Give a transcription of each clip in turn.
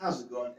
How's it going,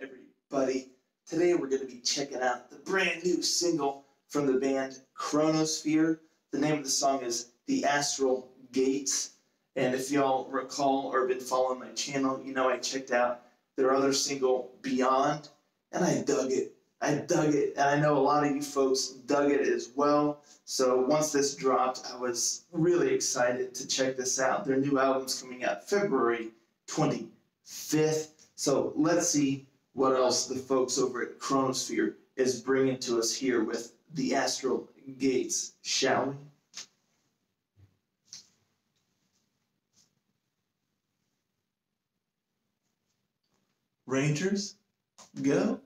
everybody? Today we're going to be checking out the brand new single from the band Chronosfear. The name of the song is The Astral Gates. And if y'all recall or have been following my channel, you know I checked out their other single, Beyond, and I dug it. I dug it, and I know a lot of you folks dug it as well. So once this dropped, I was really excited to check this out. Their new album's coming out February 25th. So let's see what else the folks over at Chronosfear is bringing to us here with The Astral Gates, shall we? Rangers, go.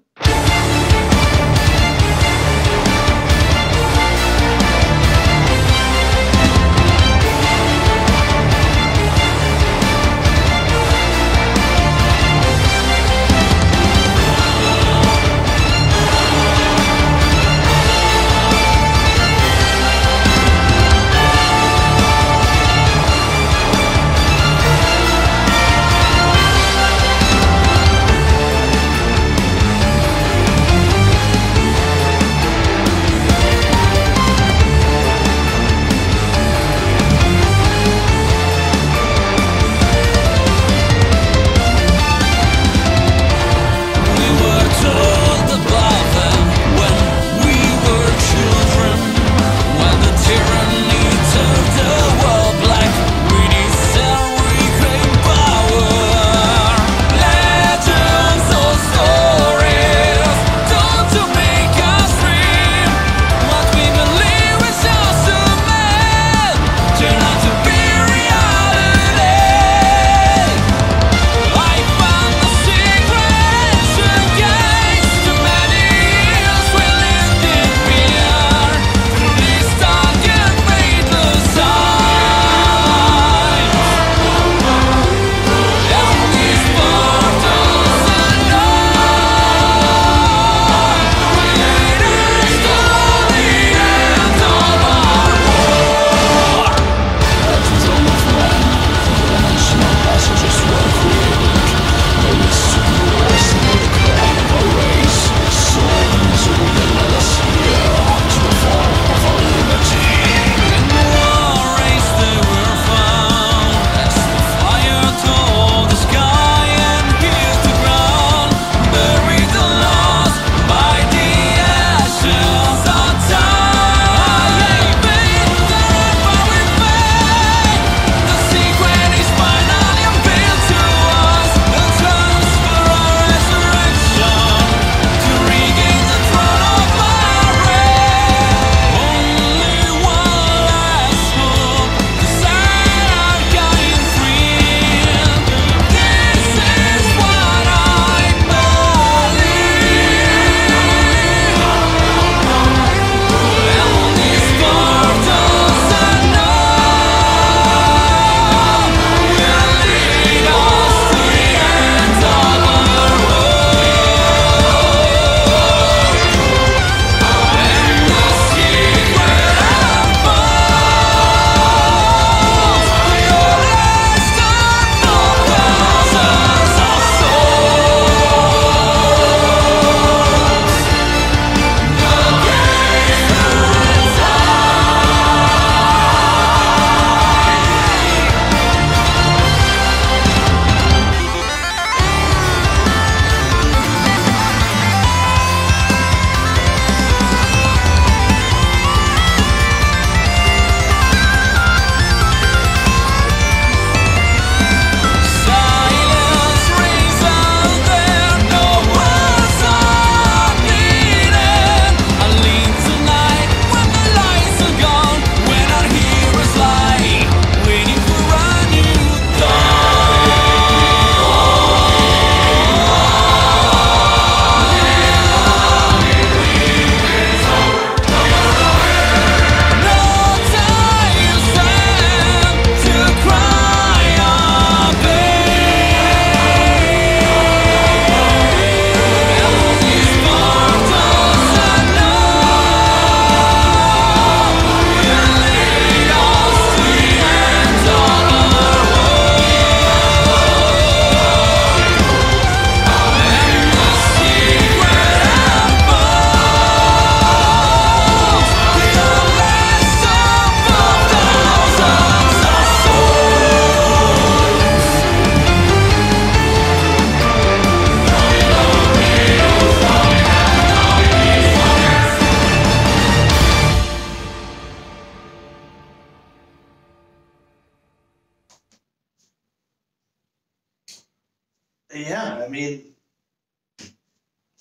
mean,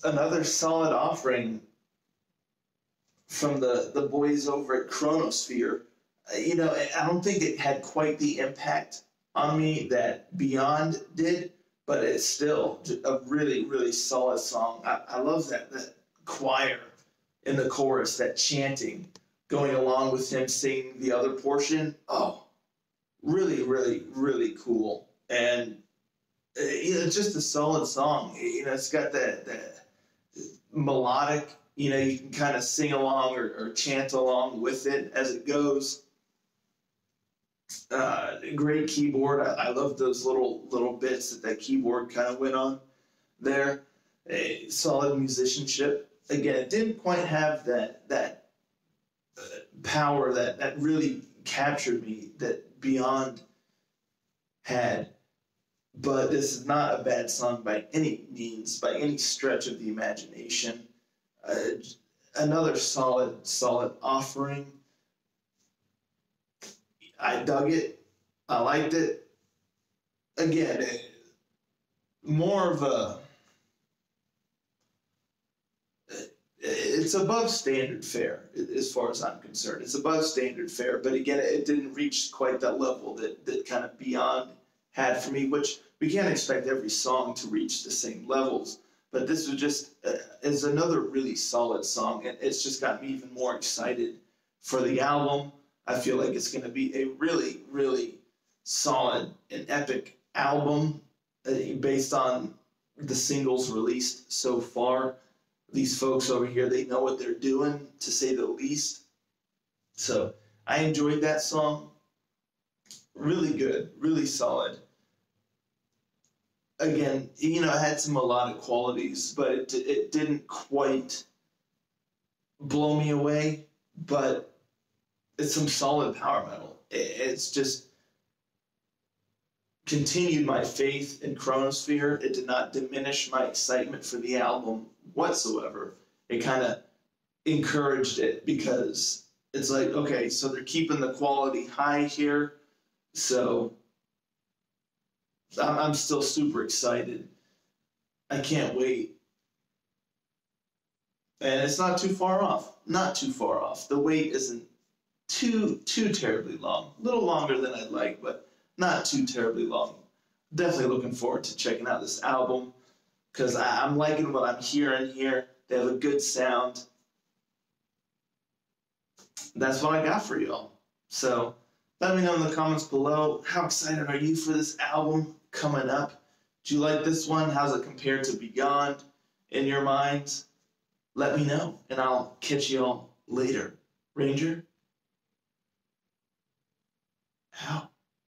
another solid offering from the boys over at Chronosfear. You know, I don't think it had quite the impact on me that Beyond did, but it's still a really, really solid song. I love that choir in the chorus, that chanting, going along with him singing the other portion. Oh, really, really, really cool. And you know, just a solid song. You know, it's got that melodic, you know, you can kind of sing along or chant along with it as it goes. Great keyboard. I love those little bits that keyboard kind of went on there. Solid musicianship. Again, it didn't quite have that power that really captured me that Beyond had. But this is not a bad song by any means, by any stretch of the imagination. Another solid offering. I dug it. I liked it. Again, more of a... It's above standard fare, as far as I'm concerned. It's above standard fare, but again, it didn't reach quite that level that kind of Beyond had for me, which we can't expect every song to reach the same levels. But this was just is another really solid song, and it's just got me even more excited for the album. I feel like it's going to be a really, really solid and epic album based on the singles released so far. These folks over here, they know what they're doing, to say the least. So I enjoyed that song. Really good, really solid. Again, you know, it had some melodic qualities, but it didn't quite blow me away, but it's some solid power metal. It's just continued my faith in Chronosfear. It did not diminish my excitement for the album whatsoever. It kind of encouraged it, because it's like, okay, so they're keeping the quality high here, so I'm still super excited. I can't wait. And it's not too far off. Not too far off. The wait isn't too terribly long. A little longer than I'd like, but not too terribly long. Definitely looking forward to checking out this album, because I'm liking what I'm hearing here. They have a good sound. That's what I got for y'all. So let me know in the comments below, how excited are you for this album coming up? Do you like this one? How's it compared to Beyond in your minds? Let me know, and I'll catch y'all later. Ranger? How?